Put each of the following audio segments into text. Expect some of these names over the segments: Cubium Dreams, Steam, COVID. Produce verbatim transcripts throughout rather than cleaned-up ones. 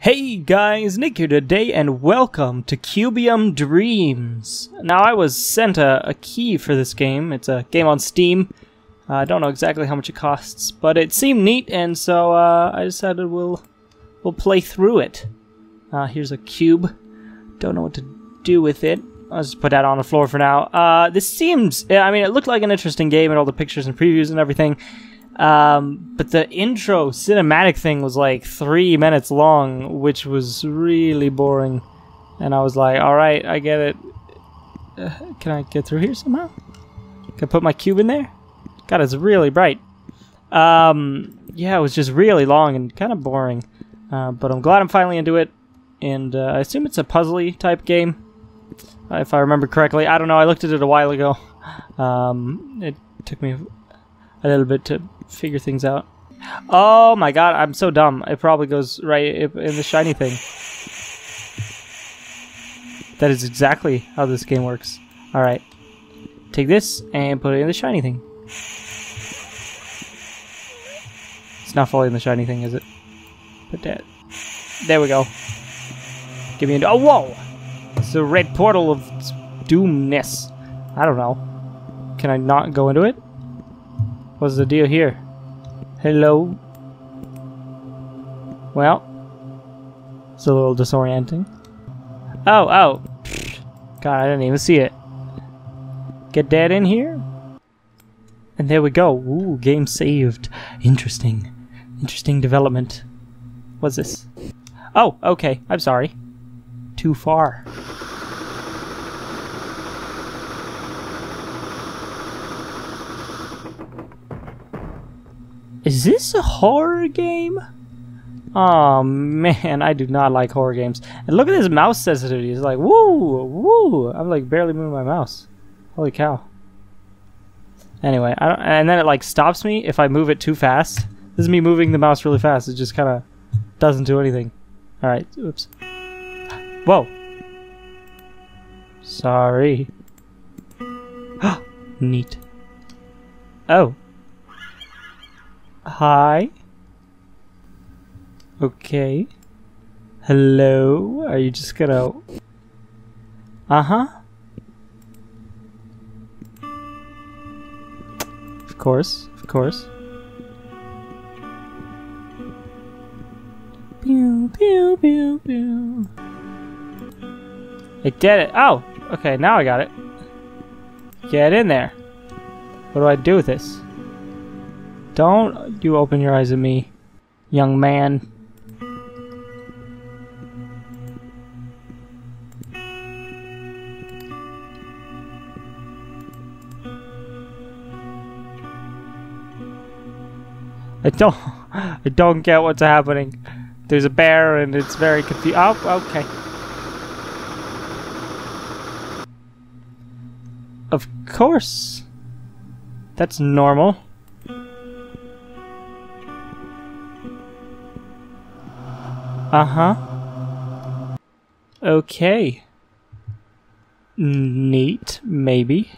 Hey guys, Nick here today, and welcome to Cubium Dreams. Now, I was sent a, a key for this game. It's a game on Steam. Uh, I don't know exactly how much it costs, but it seemed neat, and so uh, I decided we'll we'll play through it. Uh, here's a cube. Don't know what to do with it. I'll just put that on the floor for now. Uh, this seems, I mean, it looked like an interesting game, and all the pictures and previews and everything. Um, but the intro cinematic thing was like three minutes long, which was really boring. And I was like, alright, I get it. Uh, can I get through here somehow? Can I put my cube in there? God, it's really bright. Um, yeah, it was just really long and kind of boring. Uh, but I'm glad I'm finally into it. And uh, I assume it's a puzzly type game, uh, if I remember correctly. I don't know, I looked at it a while ago. Um, it took me a little bit to figure things out. Oh my god, I'm so dumb. It probably goes right in the shiny thing. That is exactly how this game works. Alright. Take this and put it in the shiny thing. It's not fully in the shiny thing, is it? Put that. There we go. Give me a... Oh, whoa! It's the red portal of doomness. I don't know. Can I not go into it? What's the deal here? Hello? Well, it's a little disorienting. Oh, oh. God, I didn't even see it. Get that in here. And there we go. Ooh, game saved. Interesting. Interesting development. What's this? Oh, okay. I'm sorry. Too far. Is this a horror game? Oh man, I do not like horror games. And look at this mouse sensitivity. It's like, woo, woo. I'm like barely moving my mouse. Holy cow. Anyway, I don't, and then it like stops me if I move it too fast. This is me moving the mouse really fast. It just kind of doesn't do anything. All right, oops. Whoa. Sorry. Neat. Oh. Hi. Okay. Hello. Are you just gonna... Uh-huh. Of course. Of course. Pew, pew, pew, pew. I did it. Oh! Okay, now I got it. Get in there. What do I do with this? Don't you open your eyes at me, young man. I don't I don't get what's happening. There's a bear and it's very confused. Oh, okay. Of course. That's normal. Uh-huh. Okay. Neat, maybe.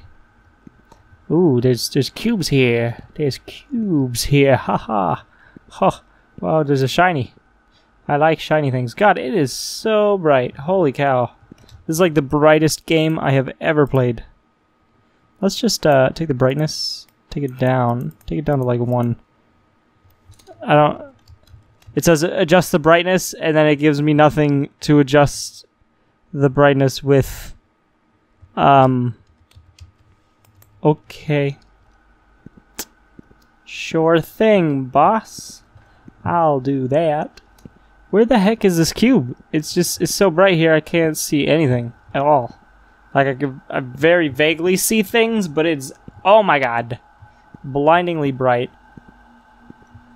Ooh, there's there's cubes here. There's cubes here. Haha. Huh. Wow, there's a shiny. I like shiny things. God, it is so bright. Holy cow. This is like the brightest game I have ever played. Let's just uh take the brightness, take it down. Take it down to like one. I don't It says adjust the brightness, and then it gives me nothing to adjust the brightness with. Um. Okay. Sure thing, boss. I'll do that. Where the heck is this cube? It's just, it's so bright here I can't see anything at all. Like, I could I very vaguely see things, but it's, oh my god. Blindingly bright.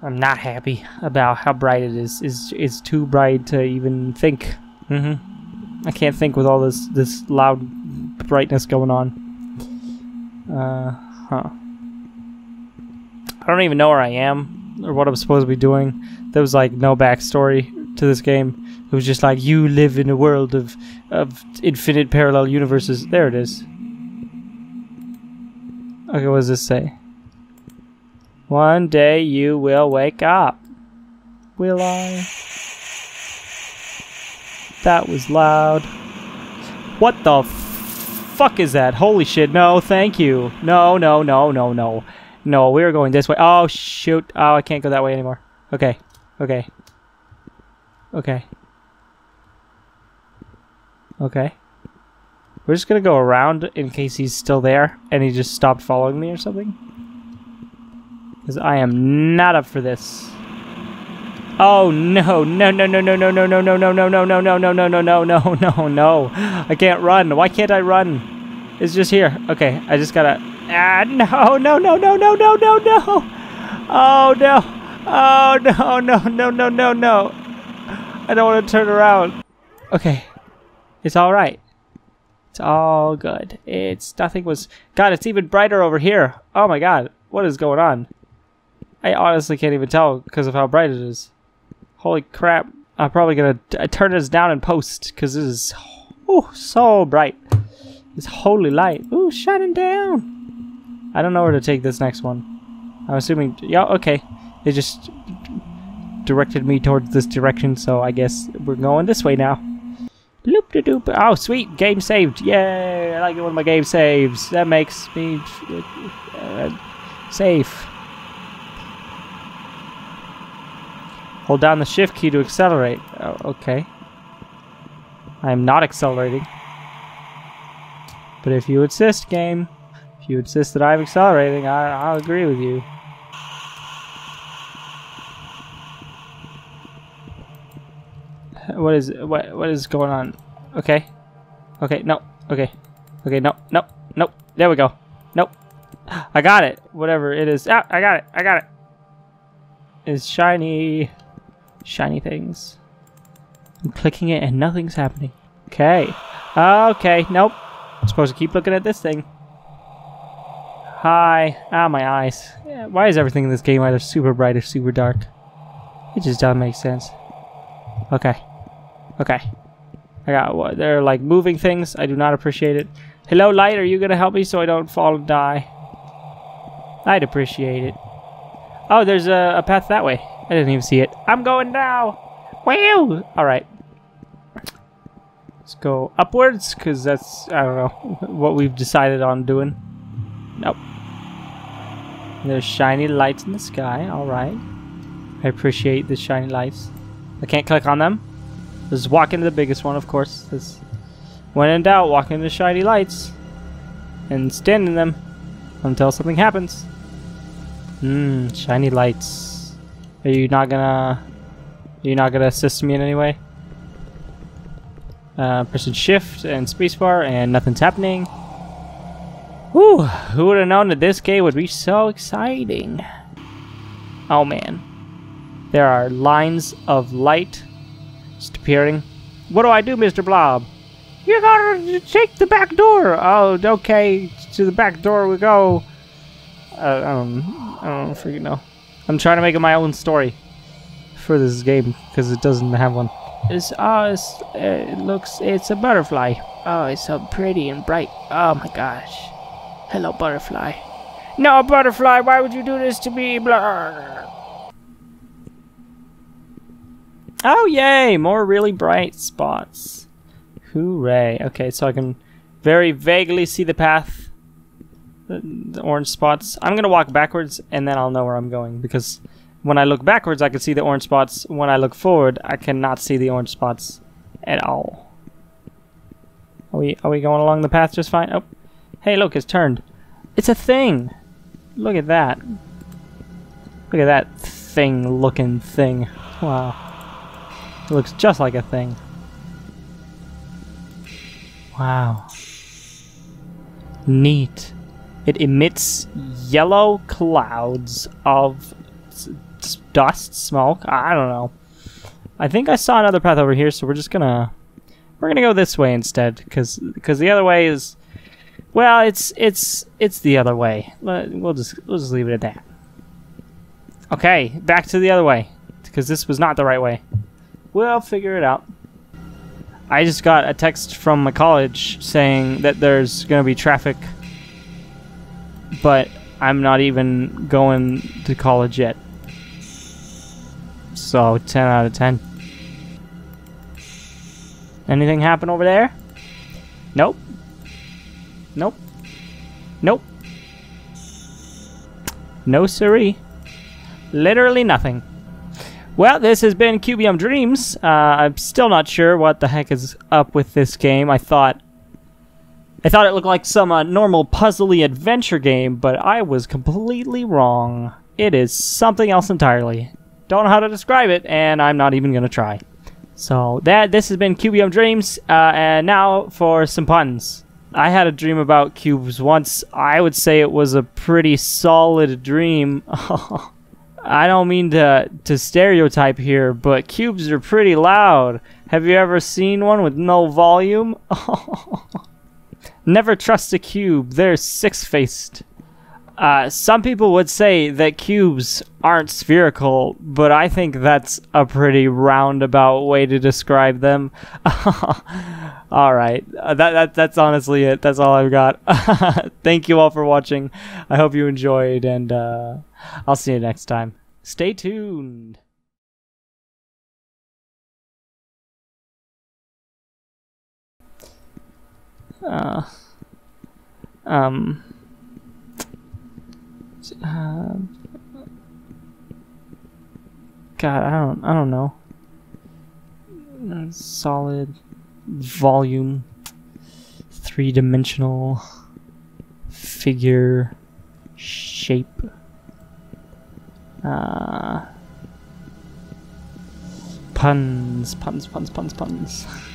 I'm not happy about how bright it is. It's, it's too bright to even think. Mm-hmm. I can't think with all this this loud brightness going on. Uh, huh. I don't even know where I am or what I'm supposed to be doing. There was like no backstory to this game. It was just like, you live in a world of, of infinite parallel universes. There it is. Okay, what does this say? One day you will wake up. Will I? That was loud. What the fuck is that? Holy shit. No, thank you. No, no, no, no, no. No, we were going this way. Oh, shoot. Oh, I can't go that way anymore. Okay. Okay. Okay. Okay. We're just gonna go around in case he's still there and he just stopped following me or something. Because I am not up for this. Oh no, no, no, no, no, no, no, no, no, no, no, no, no, no, no, no, no, no, no, no, no. I can't run. Why can't I run? It's just here. Okay, I just gotta. Ah, no, no, no, no, no, no, no, no. Oh no. Oh no, no, no, no, no, no. I don't want to turn around. Okay. It's all right. It's all good. It's nothing was. God, it's even brighter over here. Oh my God. What is going on? I honestly can't even tell because of how bright it is. Holy crap. I'm probably going to turn this down and post because this is oh, so bright. It's holy light. Ooh, shining down. I don't know where to take this next one. I'm assuming... Yeah, okay. They just directed me towards this direction, so I guess we're going this way now. Bloop de doop. Oh, sweet. Game saved. Yay. I like it when my game saves. That makes me uh, safe. Hold down the shift key to accelerate. Oh, okay. I am not accelerating. But if you insist, game, if you insist that I'm accelerating, I, I'll agree with you. What is what? What is going on? Okay. Okay. No. Okay. Okay. No. No. No. There we go. Nope. I got it. Whatever it is. Ah, I got it. I got it. It's shiny. Shiny things. I'm clicking it and nothing's happening. Okay. Okay. Nope. I'm supposed to keep looking at this thing. Hi. Ah, my eyes. Yeah, why is everything in this game either super bright or super dark? It just doesn't make sense. Okay. Okay. I got what? They're like moving things. I do not appreciate it. Hello, light. Are you going to help me so I don't fall and die? I'd appreciate it. Oh, there's a, a path that way. I didn't even see it. I'm going now! Wow! Alright. Let's go upwards, because that's, I don't know, what we've decided on doing. Nope. There's shiny lights in the sky. Alright. I appreciate the shiny lights. I can't click on them. Just walk into the biggest one, of course. Just when in doubt, walk into the shiny lights. And stand in them until something happens. Mmm, shiny lights. Are you not gonna? Are you not gonna assist me in any way? Uh, pressing shift and spacebar, and nothing's happening. Woo! Who would have known that this game would be so exciting? Oh man, there are lines of light just appearing. What do I do, Mister Blob? You gotta take the back door. Oh, okay. To the back door we go. Uh, um, I don't freaking know. I'm trying to make it my own story for this game because it doesn't have one. It's, oh, it's, it looks, it's a butterfly. Oh, it's so pretty and bright. Oh my gosh. Hello, butterfly. No, butterfly, why would you do this to me? Blah. Oh, yay, more really bright spots. Hooray. Okay, so I can very vaguely see the path. The orange spots. I'm gonna walk backwards and then I'll know where I'm going, because when I look backwards I can see the orange spots. When I look forward I cannot see the orange spots at all. Are we are we going along the path just fine? Oh, hey look, it's turned. It's a thing. Look at that. Look at that thing looking thing. Wow. It looks just like a thing. Wow. Neat. It emits yellow clouds of dust, smoke. I don't know. I think I saw another path over here, so we're just gonna we're gonna go this way instead, because because the other way is, well, it's it's it's the other way. We'll just we'll just leave it at that. Okay, back to the other way, because this was not the right way. We'll figure it out. I just got a text from my college saying that there's gonna be traffic. But I'm not even going to college yet. So ten out of ten. Anything happen over there? Nope. Nope. Nope. No siree. Literally nothing. Well, this has been Cubium Dreams. Uh, I'm still not sure what the heck is up with this game. I thought I thought it looked like some uh, normal puzzly adventure game, but I was completely wrong. It is something else entirely. Don't know how to describe it, and I'm not even gonna try. So that this has been Cubium Dreams, uh, and now for some puns. I had a dream about cubes once. I would say it was a pretty solid dream. I don't mean to to stereotype here, but cubes are pretty loud. Have you ever seen one with no volume? Never trust a cube. They're six-faced. Uh, some people would say that cubes aren't spherical, but I think that's a pretty roundabout way to describe them. All right, uh, that, that that's honestly it. That's all I've got. Thank you all for watching. I hope you enjoyed, and uh, I'll see you next time. Stay tuned. Uh, um. Uh, God, I don't, I don't know. Solid, volume, three-dimensional, figure, shape. Uh, puns, puns, puns, puns, puns.